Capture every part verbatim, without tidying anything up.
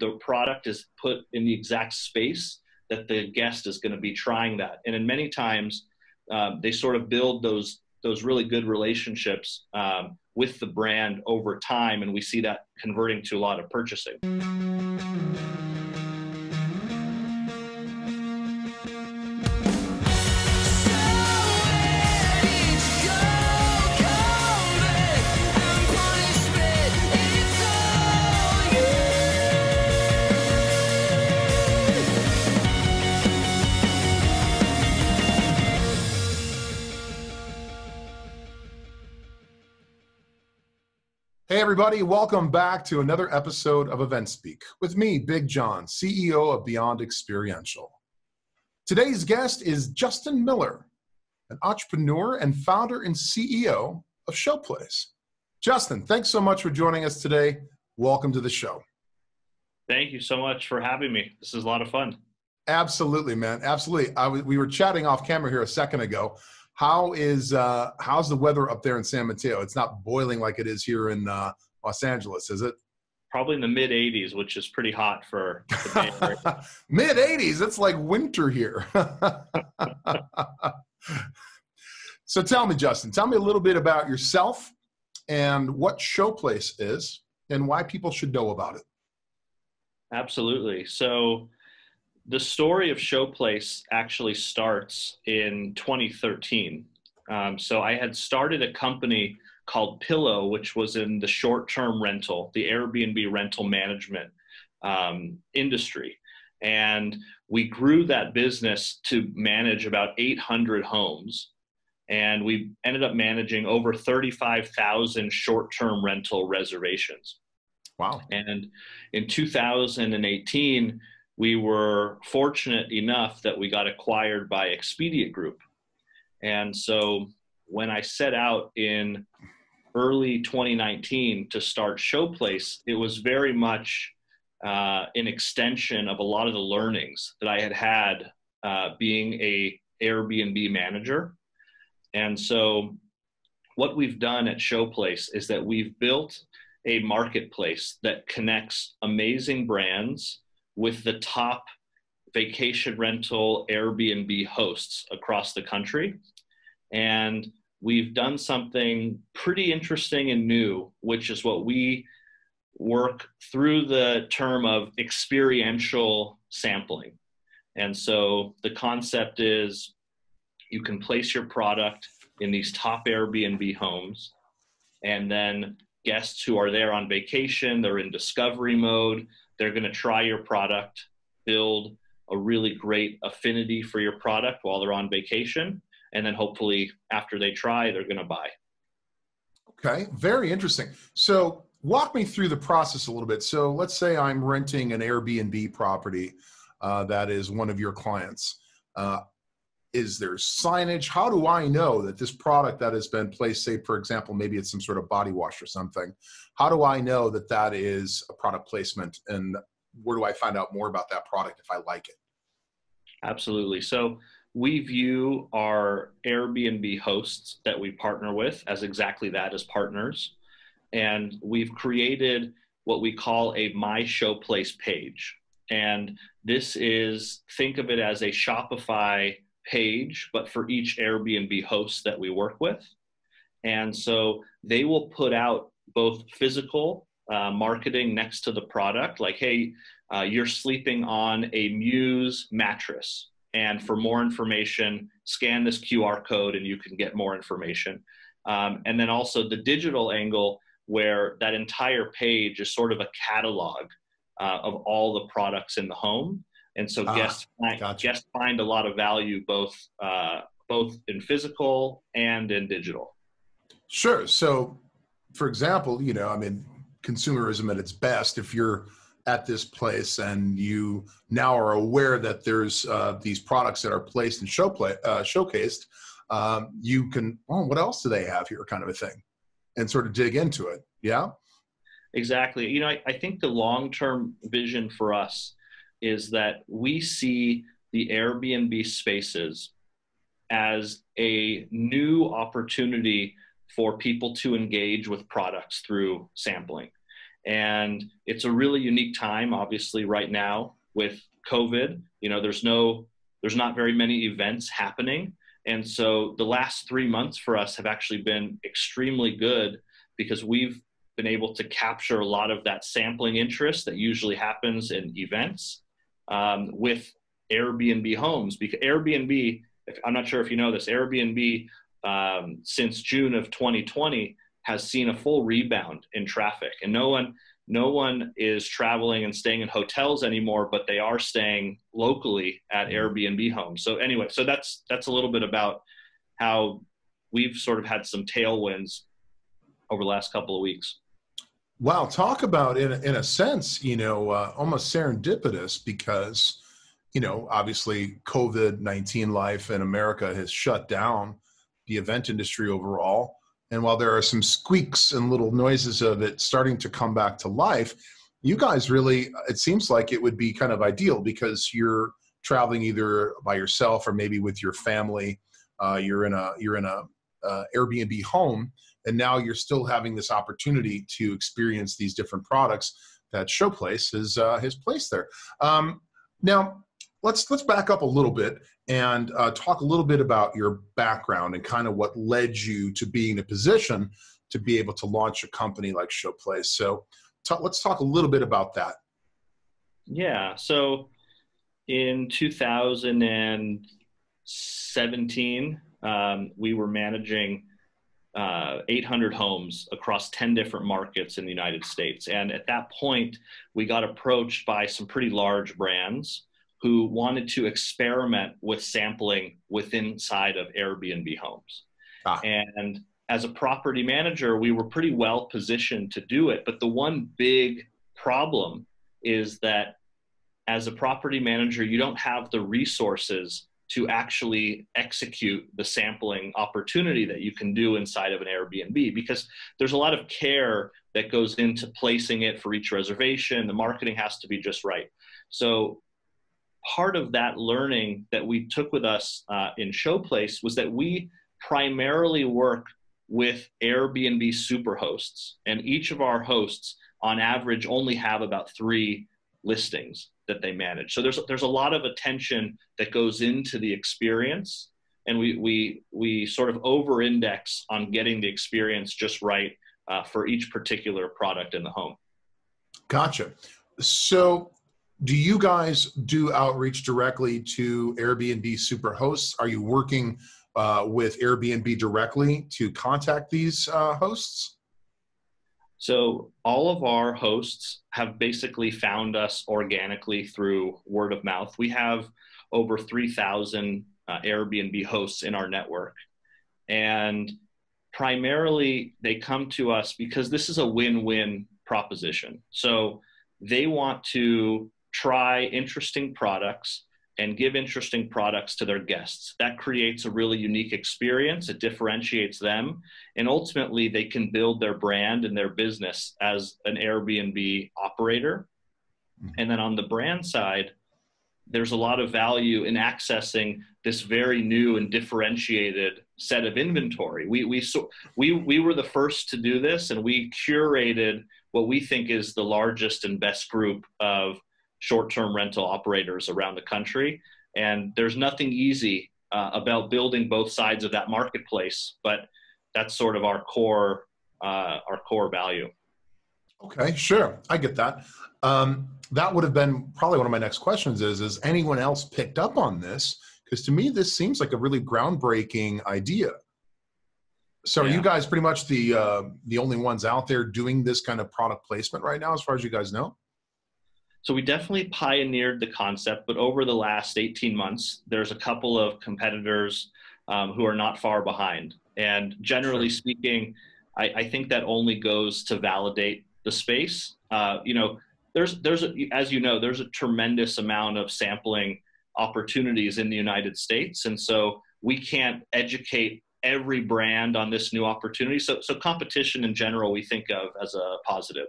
the product is put in the exact space that the guest is going to be trying that. And in many times, um, they sort of build those those really good relationships um, with the brand over time, and we see that converting to a lot of purchasing. Hey everybody, welcome back to another episode of EventSpeak with me, Big John, C E O of Beyond Experiential. Today's guest is Justin Miller, an entrepreneur and founder and C E O of Showplace. Justin, thanks so much for joining us today. Welcome to the show. Thank you so much for having me. This is a lot of fun. Absolutely, man. Absolutely. I w- we were chatting off camera here a second ago. How is, uh, how's the weather up there in San Mateo? It's not boiling like it is here in uh, Los Angeles, is it? Probably in the mid eighties, which is pretty hot for the Bay Area. mid eighties, it's like winter here. So tell me, Justin, tell me a little bit about yourself and what Showplace is and why people should know about it. Absolutely. So the story of Showplace actually starts in twenty thirteen. Um, so I had started a company called Pillow, which was in the short-term rental, the Airbnb rental management um, industry. And we grew that business to manage about eight hundred homes. And we ended up managing over thirty-five thousand short-term rental reservations. Wow. And in two thousand eighteen, we were fortunate enough that we got acquired by Expedia Group. And so when I set out in early twenty nineteen to start Showplace, it was very much uh, an extension of a lot of the learnings that I had had uh, being a Airbnb manager. And so what we've done at Showplace is that we've built a marketplace that connects amazing brands with the top vacation rental Airbnb hosts across the country. And we've done something pretty interesting and new, which is what we work through the term of experiential sampling. And so the concept is you can place your product in these top Airbnb homes, and then guests who are there on vacation, they're in discovery mode, they're going to try your product, build a really great affinity for your product while they're on vacation, and then hopefully after they try, they're going to buy. Okay, very interesting. So walk me through the process a little bit. So let's say I'm renting an Airbnb property uh, that is one of your clients. Uh, is there signage? How do I know that this product that has been placed, say, for example, maybe it's some sort of body wash or something, how do I know that that is a product placement, and where do I find out more about that product if I like it? Absolutely. So we view our Airbnb hosts that we partner with as exactly that, as partners. And we've created what we call a My Showplace page. And this is, think of it as a Shopify page, but for each Airbnb host that we work with. And so they will put out both physical uh, marketing next to the product, like, hey, uh, you're sleeping on a Muse mattress, and for more information, scan this Q R code and you can get more information. Um, and then also the digital angle, where that entire page is sort of a catalog uh, of all the products in the home. And so ah, guests, find, gotcha. guests find a lot of value both uh, both in physical and in digital. Sure. So, for example, you know, I mean, consumerism at its best, if you're at this place and you now are aware that there's uh, these products that are placed and show play, uh, showcased, um, you can, oh, what else do they have here, kind of a thing, and sort of dig into it. Yeah? Exactly. You know, I, I think the long-term vision for us is that we see the Airbnb spaces as a new opportunity for people to engage with products through sampling. And it's a really unique time, obviously, right now with COVID. You know, there's no, there's not very many events happening. And so the last three months for us have actually been extremely good because we've been able to capture a lot of that sampling interest that usually happens in events um, with Airbnb homes. Because Airbnb, if, I'm not sure if you know this, Airbnb um, since June of twenty twenty has seen a full rebound in traffic, and no one, no one is traveling and staying in hotels anymore, but they are staying locally at Airbnb homes. So anyway, so that's, that's a little bit about how we've sort of had some tailwinds over the last couple of weeks. Wow. Talk about in a, in a sense, you know, uh, almost serendipitous because, you know, obviously COVID nineteen life in America has shut down the event industry overall. And while there are some squeaks and little noises of it starting to come back to life, you guys really, it seems like it would be kind of ideal because you're traveling either by yourself or maybe with your family. Uh, you're in a, you're in a uh, Airbnb home, and now you're still having this opportunity to experience these different products that Showplace is uh, his place there. Um, now, Let's, let's back up a little bit and uh, talk a little bit about your background and kind of what led you to being in a position to be able to launch a company like Showplace. So let's talk a little bit about that. Yeah. So in two thousand seventeen, um, we were managing uh, eight hundred homes across ten different markets in the United States. And at that point, we got approached by some pretty large brands who wanted to experiment with sampling within inside of Airbnb homes. Ah. And as a property manager, we were pretty well positioned to do it. But the one big problem is that as a property manager, you don't have the resources to actually execute the sampling opportunity that you can do inside of an Airbnb, because there's a lot of care that goes into placing it for each reservation. The marketing has to be just right. So part of that learning that we took with us uh, in Showplace was that we primarily work with Airbnb superhosts, and each of our hosts on average only have about three listings that they manage. So there's, there's a lot of attention that goes into the experience, and we, we, we sort of over index on getting the experience just right uh, for each particular product in the home. Gotcha. So do you guys do outreach directly to Airbnb superhosts? Are you working uh, with Airbnb directly to contact these uh, hosts? So all of our hosts have basically found us organically through word of mouth. We have over three thousand uh, Airbnb hosts in our network. And primarily they come to us because this is a win-win proposition. So they want to try interesting products and give interesting products to their guests. That creates a really unique experience. It differentiates them. And ultimately, they can build their brand and their business as an Airbnb operator. And then on the brand side, there's a lot of value in accessing this very new and differentiated set of inventory. We, we, so, we, we were the first to do this, and we curated what we think is the largest and best group of short-term rental operators around the country. And there's nothing easy uh, about building both sides of that marketplace, but that's sort of our core, uh, our core value. Okay, sure. I get that. Um, that would have been probably one of my next questions is, is anyone else picked up on this? Because to me, this seems like a really groundbreaking idea. So yeah. Are you guys pretty much the, uh, the only ones out there doing this kind of product placement right now, as far as you guys know? So we definitely pioneered the concept, but over the last eighteen months, there's a couple of competitors um, who are not far behind. And generally sure. speaking, I, I think that only goes to validate the space. Uh, you know, there's, there's a, as you know, there's a tremendous amount of sampling opportunities in the United States. And so we can't educate every brand on this new opportunity. So, so competition in general, we think of as a positive.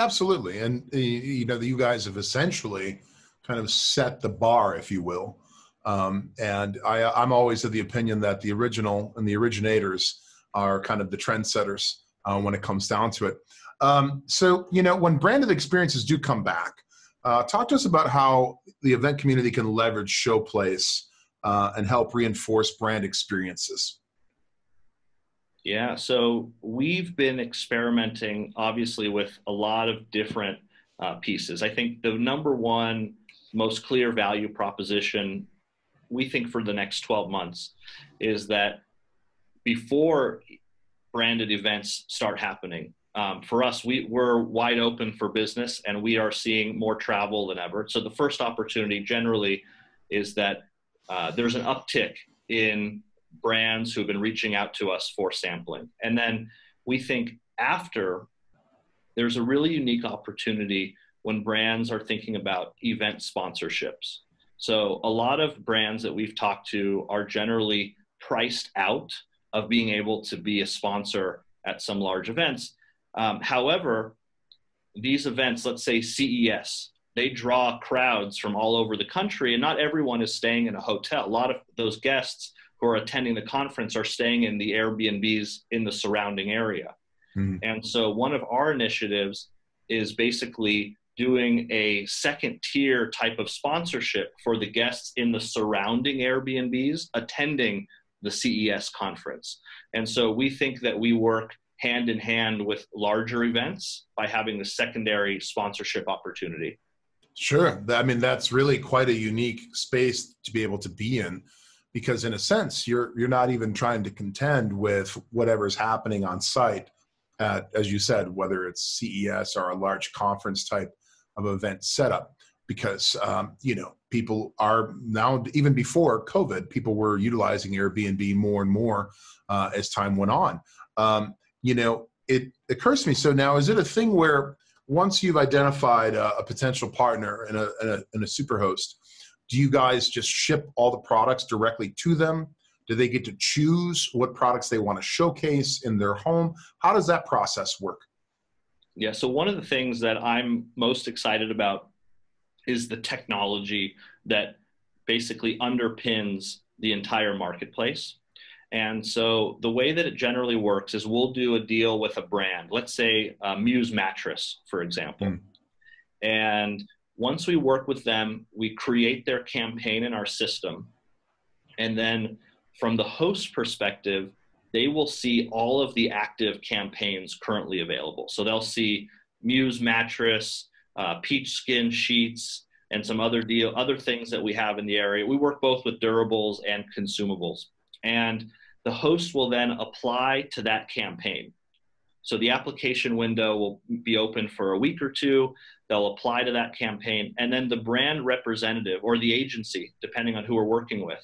Absolutely. And you know, you guys have essentially kind of set the bar, if you will. Um, and I, I'm always of the opinion that the original and the originators are kind of the trendsetters. uh, when it comes down to it. Um, so, you know, when branded experiences do come back, uh, talk to us about how the event community can leverage Showplace uh, and help reinforce brand experiences. Yeah, so we've been experimenting, obviously, with a lot of different uh, pieces. I think the number one most clear value proposition, we think, for the next twelve months is that before branded events start happening, um, for us, we, we're wide open for business, and we are seeing more travel than ever. So the first opportunity generally is that uh, there's an uptick in brands who've been reaching out to us for sampling. And then we think after, there's a really unique opportunity when brands are thinking about event sponsorships. So a lot of brands that we've talked to are generally priced out of being able to be a sponsor at some large events. Um, however, these events, let's say C E S, they draw crowds from all over the country, and not everyone is staying in a hotel. A lot of those guests who are attending the conference are staying in the Airbnbs in the surrounding area. Mm. And so one of our initiatives is basically doing a second tier type of sponsorship for the guests in the surrounding Airbnbs attending the C E S conference. And so we think that we work hand in hand with larger events by having the secondary sponsorship opportunity. Sure, I mean, that's really quite a unique space to be able to be in, because in a sense, you're, you're not even trying to contend with whatever's happening on site at, as you said, whether it's C E S or a large conference type of event setup, because, um, you know, people are now, even before COVID, people were utilizing Airbnb more and more uh, as time went on. Um, you know, it occurs to me, so now is it a thing where once you've identified a, a potential partner and a, and a, and a superhost, do you guys just ship all the products directly to them? Do they get to choose what products they want to showcase in their home? How does that process work? Yeah, so one of the things that I'm most excited about is the technology that basically underpins the entire marketplace. And so the way that it generally works is we'll do a deal with a brand, let's say a Muse mattress, for example. Mm. And once we work with them, we create their campaign in our system, and then from the host perspective, they will see all of the active campaigns currently available. So they'll see Muse mattress, uh, peach skin sheets, and some other deal, other things that we have in the area. We work both with durables and consumables. And the host will then apply to that campaign. So the application window will be open for a week or two. They'll apply to that campaign. And then the brand representative or the agency, depending on who we're working with,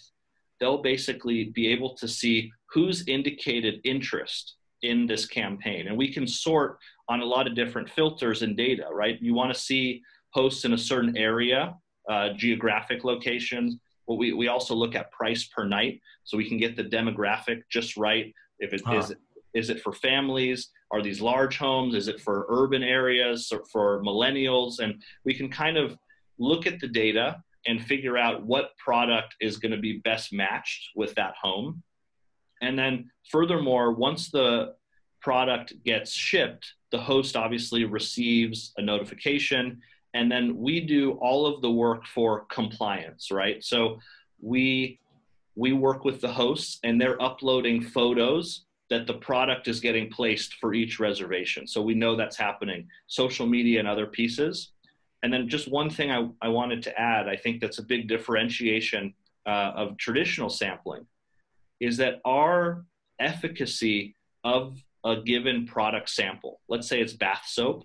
they'll basically be able to see who's indicated interest in this campaign. And we can sort on a lot of different filters and data, right? You want to see hosts in a certain area, uh, geographic locations. Well, we, we also look at price per night, so we can get the demographic just right. If it huh. is, is it for families? Are these large homes? Is it for urban areas or for millennials? And we can kind of look at the data and figure out what product is going to be best matched with that home. And then furthermore, once the product gets shipped, the host obviously receives a notification, and then we do all of the work for compliance, right? So we, we work with the hosts, and they're uploading photos that the product is getting placed for each reservation. So we know that's happening, social media and other pieces. And then just one thing I, I wanted to add, I think that's a big differentiation uh, of traditional sampling, is that our efficacy of a given product sample, let's say it's bath soap,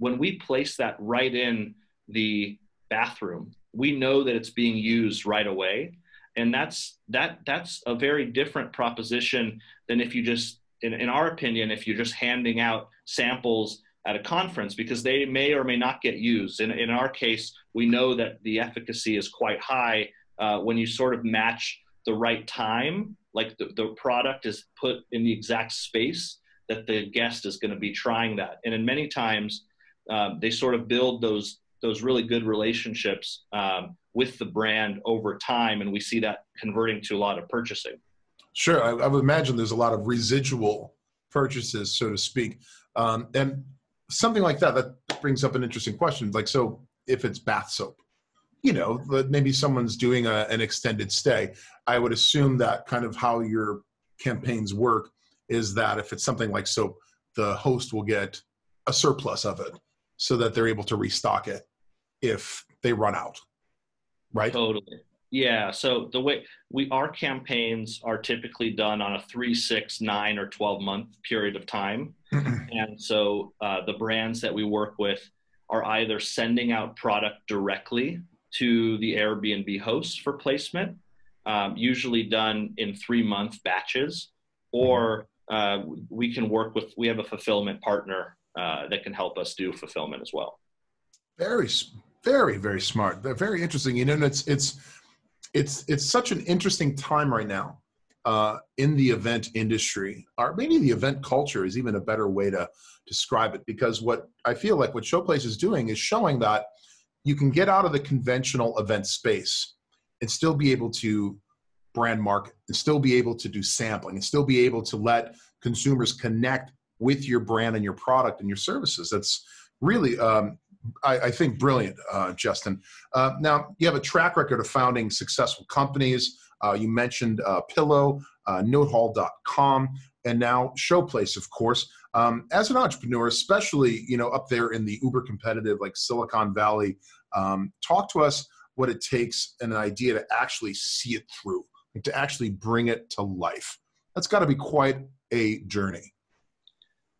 when we place that right in the bathroom, we know that it's being used right away. And that's, that, that's a very different proposition than if you just, in, in our opinion, if you're just handing out samples at a conference, because they may or may not get used. In, in our case, we know that the efficacy is quite high uh, when you sort of match the right time, like the, the product is put in the exact space that the guest is going to be trying that. And in many times, um, they sort of build those, those really good relationships um, with the brand over time, and we see that converting to a lot of purchasing. Sure, I, I would imagine there's a lot of residual purchases, so to speak. Um, and something like that, that brings up an interesting question. Like, so if it's bath soap, you know, maybe someone's doing a, an extended stay. I would assume that kind of how your campaigns work is that if it's something like soap, the host will get a surplus of it so that they're able to restock it if they run out, right? Totally. Yeah. So the way we, our campaigns are typically done on a three, six, nine, or twelve month period of time. And so uh, the brands that we work with are either sending out product directly to the Airbnb hosts for placement, um, usually done in three month batches, or uh, we can work with, we have a fulfillment partner uh, that can help us do fulfillment as well. Very, very, very smart. They're very interesting. You know, and it's, it's, It's, it's such an interesting time right now uh, in the event industry, or maybe the event culture is even a better way to describe it, because what I feel like what Showplace is doing is showing that you can get out of the conventional event space and still be able to brand market, and still be able to do sampling, and still be able to let consumers connect with your brand and your product and your services. That's really um, I, I think brilliant, uh, Justin. Uh, now, you have a track record of founding successful companies. Uh, you mentioned uh, Pillow, uh, Notehall dot com, and now Showplace, of course. Um, as an entrepreneur, especially you know up there in the uber competitive like Silicon Valley, um, talk to us what it takes and an idea to actually see it through, like to actually bring it to life. That's got to be quite a journey.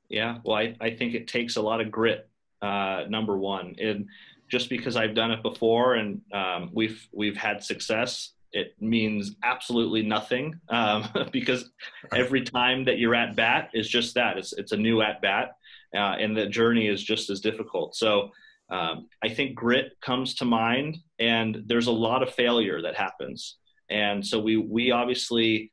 Yeah, well, I, I think it takes a lot of grit. Uh, number one, and just because I've done it before and um, we've we've had success, it means absolutely nothing um, because every time that you're at bat is just that. It's it's a new at bat, uh, and the journey is just as difficult. So um, I think grit comes to mind, and there's a lot of failure that happens, and so we we obviously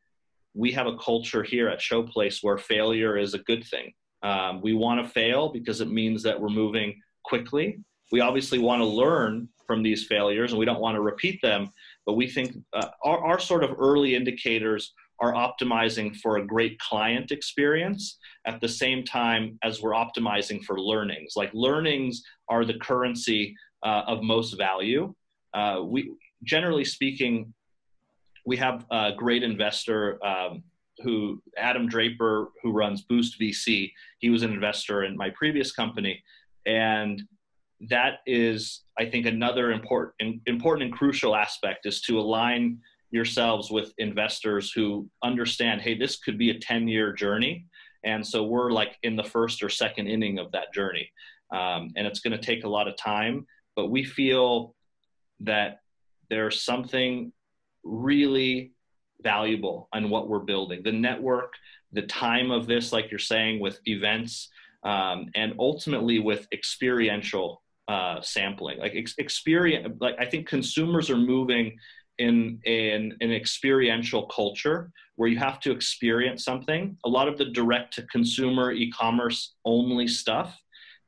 we have a culture here at Showplace where failure is a good thing. Um, we want to fail because it means that we're moving quickly. We obviously want to learn from these failures and we don't want to repeat them, but we think uh, our, our sort of early indicators are optimizing for a great client experience at the same time as we're optimizing for learnings. Like learnings are the currency uh, of most value. Uh, we, generally speaking, we have a great investor um, who Adam Draper, who runs Boost V C, he was an investor in my previous company. And that is, I think, another important, important and crucial aspect is to align yourselves with investors who understand, hey, this could be a ten year journey. And so we're like in the first or second inning of that journey. Um, and it's going to take a lot of time, but we feel that there's something really valuable on what we're building, the network, the time of this, like you're saying, with events, um, and ultimately with experiential uh, sampling. Like ex experience, like I think consumers are moving in an experiential culture where you have to experience something. A lot of the direct-to-consumer e-commerce only stuff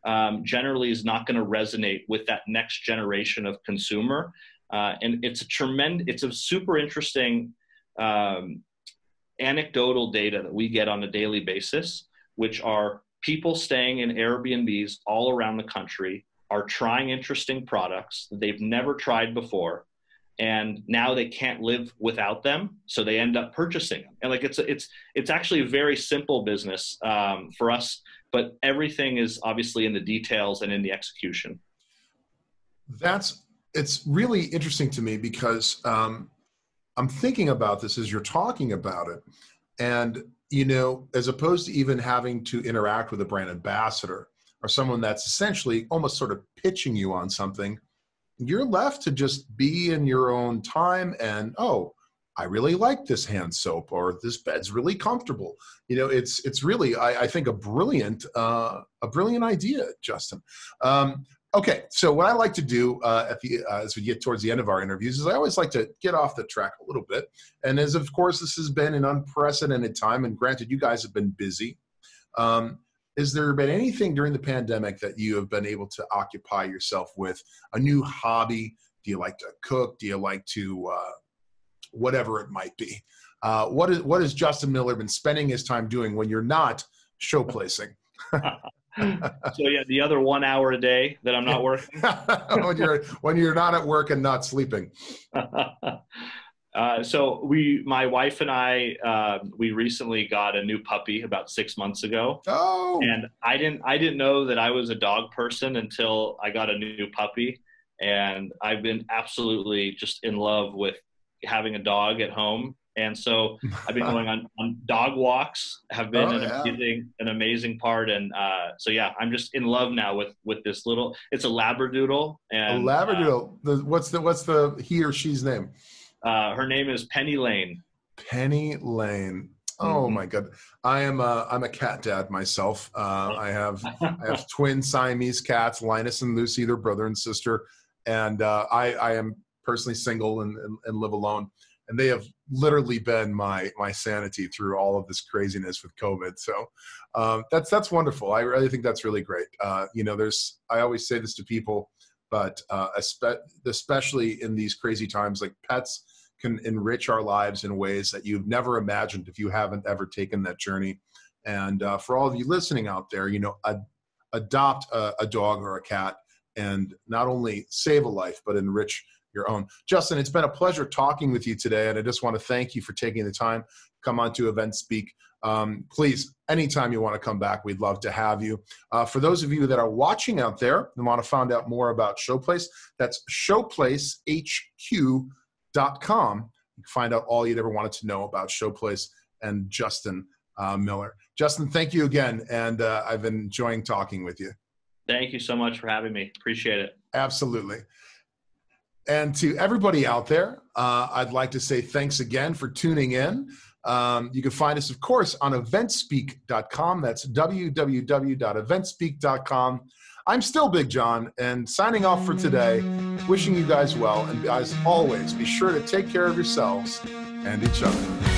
um, generally is not going to resonate with that next generation of consumer, uh, and it's a tremendous, it's a super interesting. Um, anecdotal data that we get on a daily basis, which are people staying in Airbnbs all around the country are trying interesting products that they've never tried before, and now they can't live without them, so they end up purchasing them. And like it's it's it's actually a very simple business um, for us, but everything is obviously in the details and in the execution. That's it's really interesting to me because. Um, I'm thinking about this as you're talking about it. And, you know, as opposed to even having to interact with a brand ambassador or someone that's essentially almost sort of pitching you on something, you're left to just be in your own time and, oh, I really like this hand soap or this bed's really comfortable. You know, it's, it's really, I, I think, a brilliant, uh, a brilliant idea, Justin. Um, Okay, so what I like to do uh, at the, uh, as we get towards the end of our interviews is I always like to get off the track a little bit. And as of course, this has been an unprecedented time, and granted, you guys have been busy. Um, has there been anything during the pandemic that you have been able to occupy yourself with? A new hobby? Do you like to cook? Do you like to uh, whatever it might be? Uh, what, is, what has Justin Miller been spending his time doing when you're not showplacing. So yeah, the other one hour a day that I'm not working. when you're when you're not at work and not sleeping. uh, so we, my wife and I, uh, we recently got a new puppy about six months ago. Oh. And I didn't I didn't know that I was a dog person until I got a new puppy, and I've been absolutely just in love with having a dog at home. And so I've been going on, on dog walks, have been oh, an, yeah. amazing, an amazing part. And uh, so, yeah, I'm just in love now with, with this little, it's a Labradoodle. And, a Labradoodle. Uh, the, what's the, what's the, he or she's name? Uh, her name is Penny Lane. Penny Lane. Oh mm-hmm. my God. I am a, I'm a cat dad myself. Uh, I have, I have twin Siamese cats, Linus and Lucy, they're brother and sister. And uh, I, I am personally single and, and, and live alone. And they have literally been my my sanity through all of this craziness with COVID. So um, that's that's wonderful. I really think that's really great. Uh, you know, there's I always say this to people, but uh, especially in these crazy times, like pets can enrich our lives in ways that you've never imagined if you haven't ever taken that journey. And uh, for all of you listening out there, you know, ad adopt a, a dog or a cat, and not only save a life but enrich your own. Justin, it's been a pleasure talking with you today, and I just want to thank you for taking the time to come on to EventSpeak. Um, please, anytime you want to come back, we'd love to have you. Uh, for those of you that are watching out there and want to find out more about Showplace, that's showplace H Q dot com. You can find out all you'd ever wanted to know about Showplace and Justin uh, Miller. Justin, thank you again, and uh, I've been enjoying talking with you. Thank you so much for having me. Appreciate it. Absolutely. And to everybody out there, uh, I'd like to say thanks again for tuning in. Um, you can find us, of course, on eventspeak dot com. That's w w w dot eventspeak dot com. I'm still Big John, and signing off for today, wishing you guys well. And as always, be sure to take care of yourselves and each other.